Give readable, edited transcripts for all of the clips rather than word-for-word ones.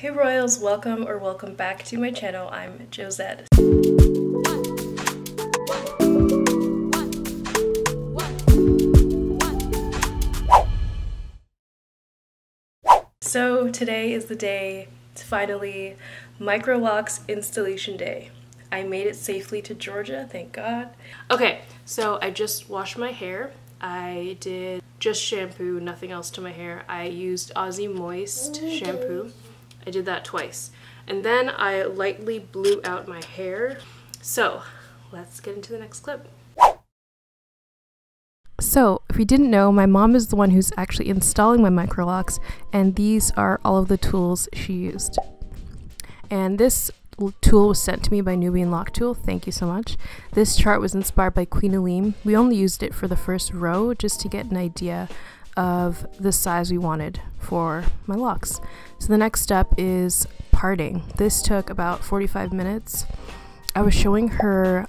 Hey Royals, welcome or welcome back to my channel. I'm Josette. So today is the day, it's finally Micro Locks installation day. I made it safely to Georgia, thank God. Okay, so I just washed my hair. I did just shampoo, nothing else to my hair. I used Aussie Moist shampoo. I did that twice. And then I lightly blew out my hair. So let's get into the next clip. So if you didn't know, my mom is the one who's actually installing my micro locks, and these are all of the tools she used. And this tool was sent to me by Nubian Lock Tool, thank you so much. This chart was inspired by Queen Eleem. We only used it for the first row just to get an idea of the size we wanted for my locks. So the next step is parting. This took about 45 minutes. I was showing her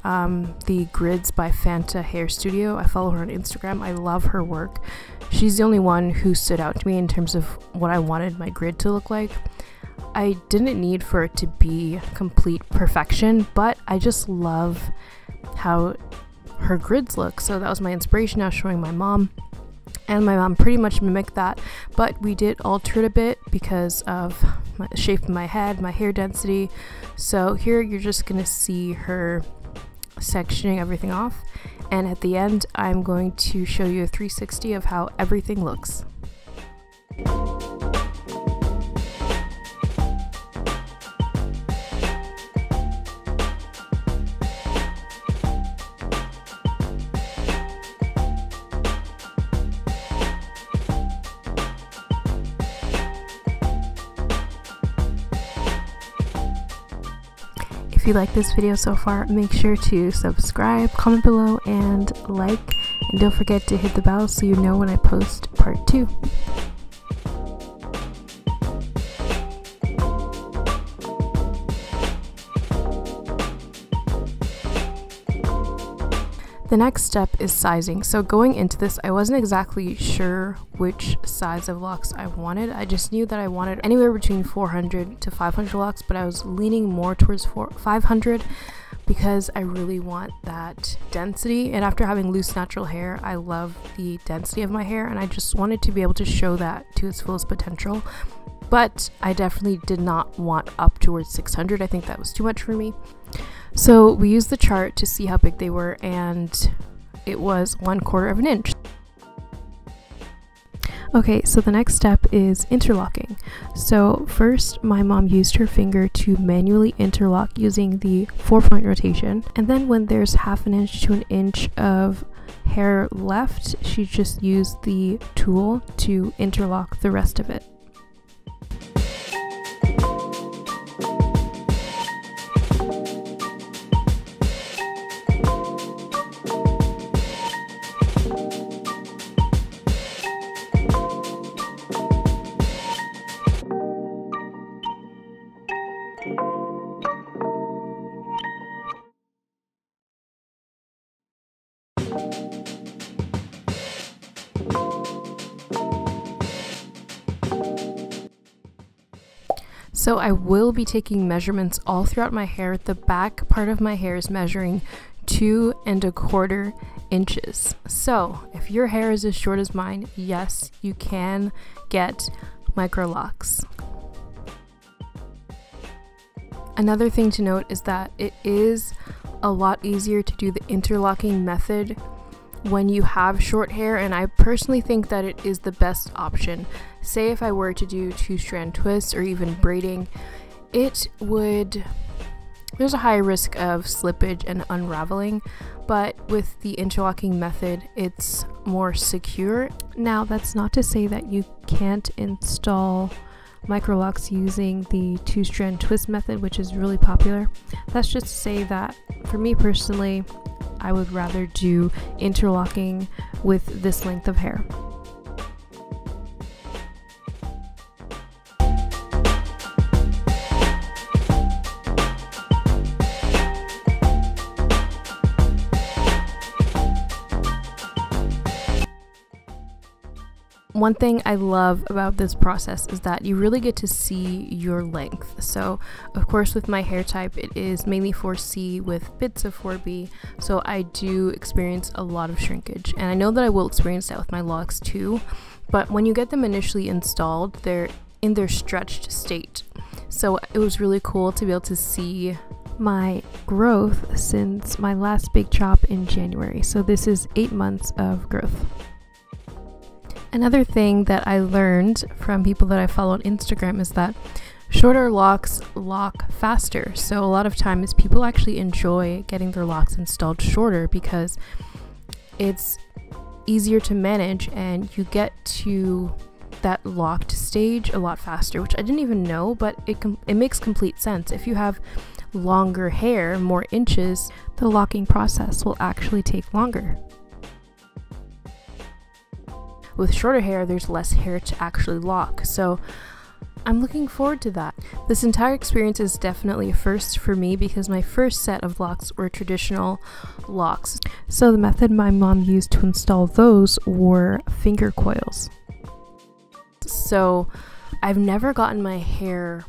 the grids by Fanta Hair Studio. I follow her on Instagram. I love her work. She's the only one who stood out to me in terms of what I wanted my grid to look like. I didn't need for it to be complete perfection, but I just love how her grids look. So that was my inspiration. I was showing my mom, and my mom pretty much mimicked that, but we did alter it a bit because of the shape of my head, my hair density. So here you're just gonna see her sectioning everything off, and at the end I'm going to show you a 360 of how everything looks. If you like this video so far, make sure to subscribe, comment below, and like, and don't forget to hit the bell so you know when I post part 2. The next step is sizing. So going into this, I wasn't exactly sure which size of locks I wanted. I just knew that I wanted anywhere between 400 to 500 locks, but I was leaning more towards 500 because I really want that density. And after having loose natural hair, I love the density of my hair, and I just wanted to be able to show that to its fullest potential. But I definitely did not want up towards 600. I think that was too much for me. So we used the chart to see how big they were, and it was 1/4 of an inch. Okay, so the next step is interlocking. So first my mom used her finger to manually interlock using the 4-point rotation, and then when there's 1/2 inch to 1 inch of hair left, she just used the tool to interlock the rest of it. So I will be taking measurements all throughout my hair. The back part of my hair is measuring 2 1/4 inches. So if your hair is as short as mine, yes, you can get micro locks. Another thing to note is that it is a lot easier to do the interlocking method when you have short hair, and I personally think that it is the best option. Say if I were to do 2-strand twists or even braiding, there's a high risk of slippage and unraveling, but with the interlocking method it's more secure. Now that's not to say that you can't install micro locks using the 2-strand twist method, which is really popular. That's just to say that for me personally, I would rather do interlocking with this length of hair. One thing I love about this process is that you really get to see your length. So of course with my hair type, it is mainly 4C with bits of 4B, so I do experience a lot of shrinkage, and I know that I will experience that with my locks too, but when you get them initially installed, they're in their stretched state. So it was really cool to be able to see my growth since my last big chop in January. So this is 8 months of growth. Another thing that I learned from people that I follow on Instagram is that shorter locks lock faster. So a lot of times people actually enjoy getting their locks installed shorter because it's easier to manage and you get to that locked stage a lot faster, which I didn't even know, but it makes complete sense. If you have longer hair, more inches, the locking process will actually take longer. With shorter hair, there's less hair to actually lock, so I'm looking forward to that. This entire experience is definitely a first for me because my first set of locks were traditional locks. So the method my mom used to install those were finger coils. So I've never gotten my hair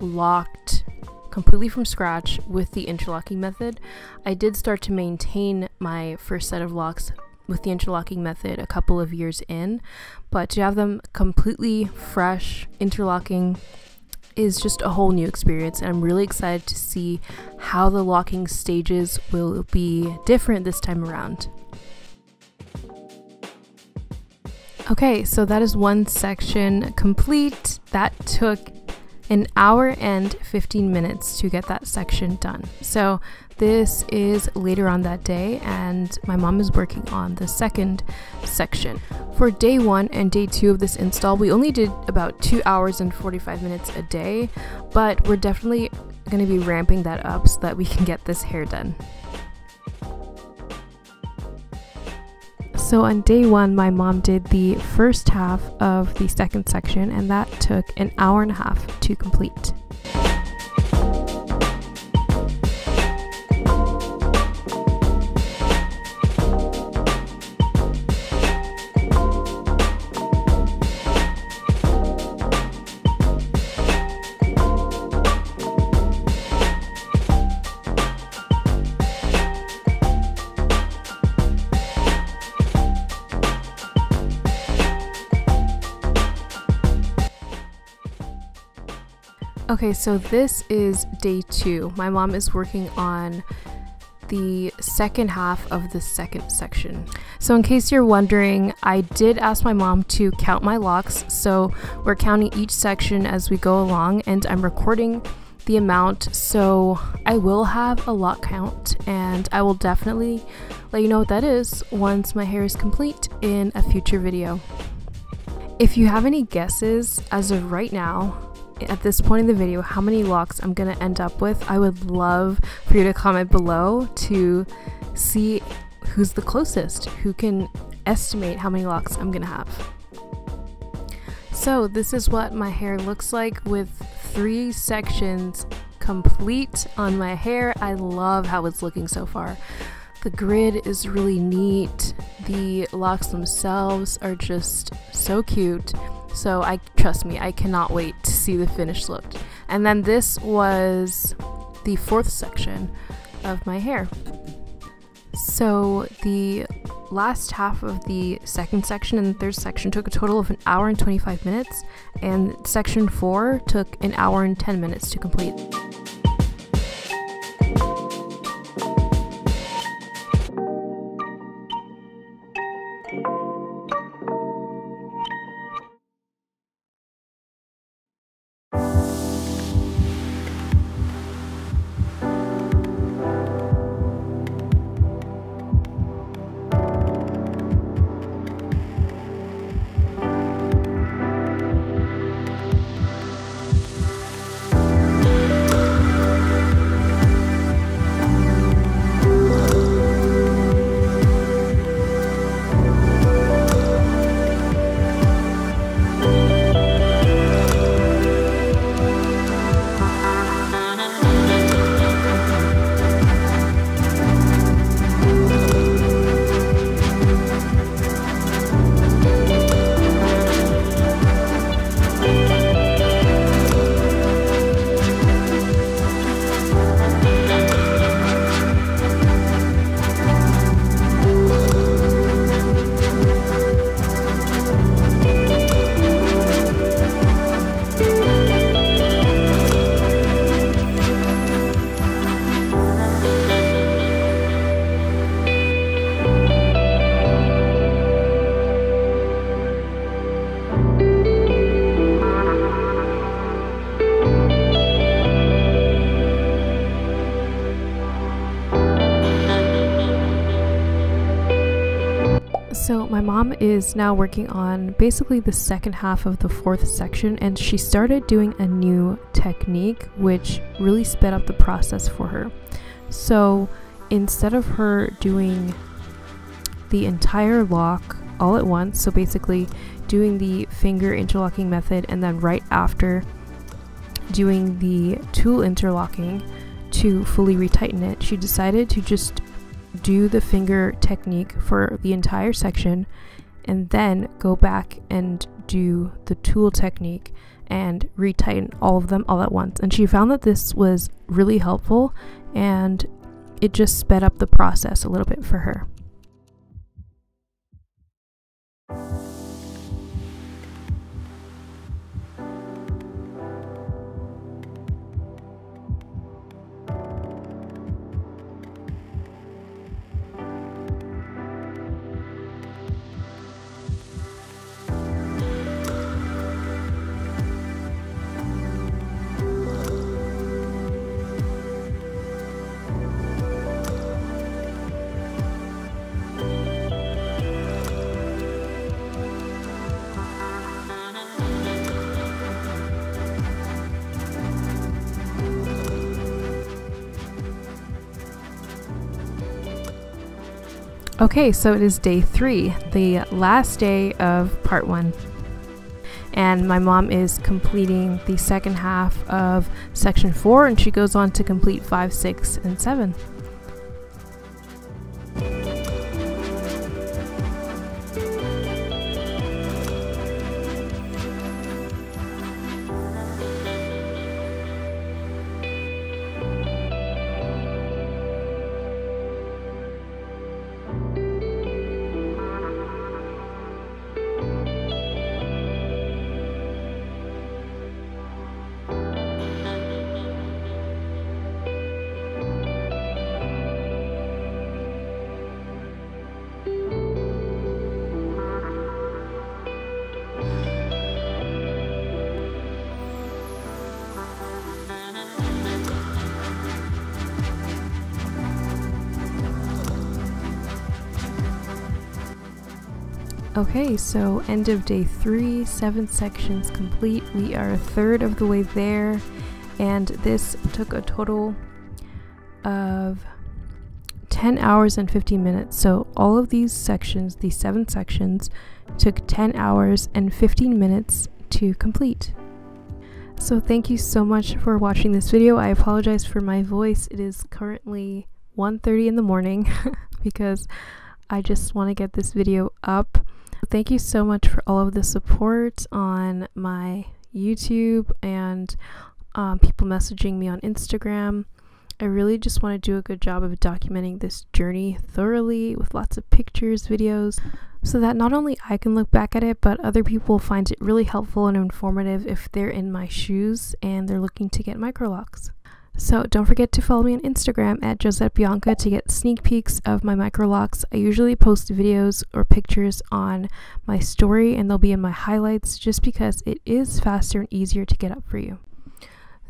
locked completely from scratch with the interlocking method. I did start to maintain my first set of locks with the interlocking method a couple of years in, but to have them completely fresh interlocking is just a whole new experience, and I'm really excited to see how the locking stages will be different this time around. Okay, so that is one section complete. That took an hour and 15 minutes to get that section done. So this is later on that day, and my mom is working on the second section. For day one and day two of this install, we only did about 2 hours and 45 minutes a day, but we're definitely going to be ramping that up so that we can get this hair done. So on day one, my mom did the first half of the second section, and that took an hour and a half to complete. Okay, so this is day two. My mom is working on the second half of the second section. So in case you're wondering, I did ask my mom to count my locks, so we're counting each section as we go along, and I'm recording the amount, so I will have a lock count, and I will definitely let you know what that is once my hair is complete in a future video. If you have any guesses as of right now, at this point in the video, how many locks I'm gonna end up with, I would love for you to comment below to see who's the closest, who can estimate how many locks I'm gonna have. So this is what my hair looks like with 3 sections complete on my hair. I love how it's looking so far. The grid is really neat. The locks themselves are just so cute. So trust me, I cannot wait to see the finished look. And then this was the fourth section of my hair. So the last half of the second section and the third section took a total of an hour and 25 minutes, and section 4 took an hour and 10 minutes to complete. mom is now working on basically the second half of the fourth section, and she started doing a new technique which really sped up the process for her. So instead of her doing the entire lock all at once, so basically doing the finger interlocking method and then right after doing the tool interlocking to fully retighten it, she decided to just do the finger technique for the entire section and then go back and do the tool technique and retighten all of them all at once. And she found that this was really helpful and it just sped up the process a little bit for her. Okay, so it is day 3, the last day of part 1. And my mom is completing the second half of section 4, and she goes on to complete 5, 6, and 7. Okay, so end of day 3, 7 sections complete. We are 1/3 of the way there, and this took a total of 10 hours and 15 minutes. So all of these sections, these 7 sections, took 10 hours and 15 minutes to complete. So thank you so much for watching this video. I apologize for my voice. It is currently 1:30 in the morning because I just want to get this video up. Thank you so much for all of the support on my YouTube and people messaging me on Instagram. I really just want to do a good job of documenting this journey thoroughly with lots of pictures, videos, so that not only I can look back at it, but other people find it really helpful and informative if they're in my shoes and they're looking to get micro locks. So don't forget to follow me on Instagram at Josette Bianca to get sneak peeks of my micro locks. I usually post videos or pictures on my story, and they'll be in my highlights just because it is faster and easier to get up for you.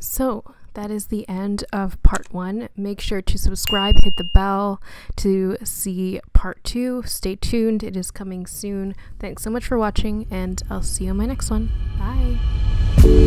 So that is the end of part 1. Make sure to subscribe, hit the bell to see part 2. Stay tuned, it is coming soon. Thanks so much for watching, and I'll see you on my next one. Bye!